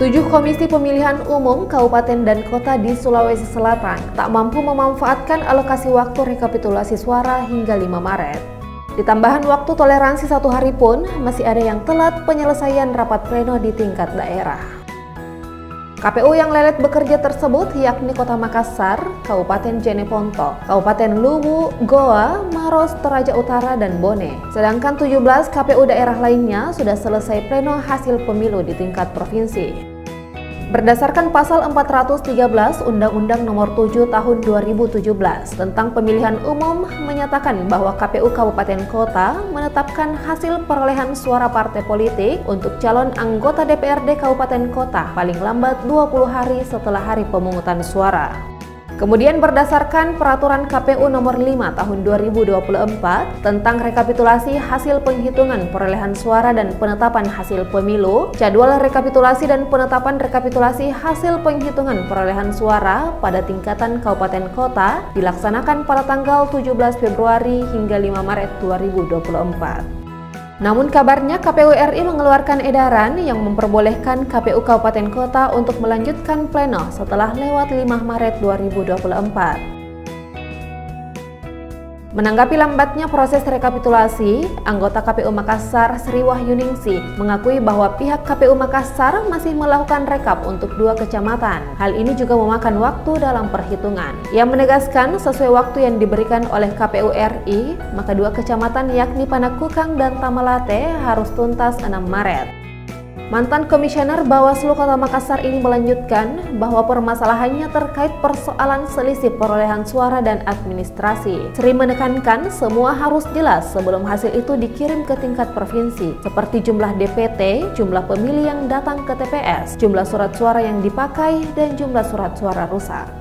7 komisi pemilihan umum kabupaten dan kota di Sulawesi Selatan tak mampu memanfaatkan alokasi waktu rekapitulasi suara hingga 5 Maret. Ditambahan waktu toleransi 1 hari pun, masih ada yang telat penyelesaian rapat pleno di tingkat daerah. KPU yang lelet bekerja tersebut yakni Kota Makassar, Kabupaten Jeneponto, Kabupaten Luwu, Goa, Maros, Toraja Utara, dan Bone. Sedangkan 17 KPU daerah lainnya sudah selesai pleno hasil pemilu di tingkat provinsi. Berdasarkan pasal 413 Undang-Undang Nomor 7 Tahun 2017 tentang Pemilihan Umum menyatakan bahwa KPU Kabupaten Kota menetapkan hasil perolehan suara partai politik untuk calon anggota DPRD Kabupaten Kota paling lambat 20 hari setelah hari pemungutan suara. Kemudian berdasarkan peraturan KPU nomor 5 tahun 2024 tentang rekapitulasi hasil penghitungan perolehan suara dan penetapan hasil pemilu, jadwal rekapitulasi dan penetapan rekapitulasi hasil penghitungan perolehan suara pada tingkatan kabupaten kota dilaksanakan pada tanggal 17 Februari hingga 5 Maret 2024. Namun kabarnya KPU RI mengeluarkan edaran yang memperbolehkan KPU Kabupaten Kota untuk melanjutkan pleno setelah lewat 5 Maret 2024. Menanggapi lambatnya proses rekapitulasi, anggota KPU Makassar Sri Wahyuningsih mengakui bahwa pihak KPU Makassar masih melakukan rekap untuk 2 kecamatan. Hal ini juga memakan waktu dalam perhitungan. Ia menegaskan sesuai waktu yang diberikan oleh KPU RI, maka 2 kecamatan yakni Panakukang dan Tamalate harus tuntas 6 Maret. Mantan Komisioner Bawaslu Kota Makassar ini melanjutkan bahwa permasalahannya terkait persoalan selisih perolehan suara dan administrasi. Sri menekankan semua harus jelas sebelum hasil itu dikirim ke tingkat provinsi, seperti jumlah DPT, jumlah pemilih yang datang ke TPS, jumlah surat suara yang dipakai, dan jumlah surat suara rusak.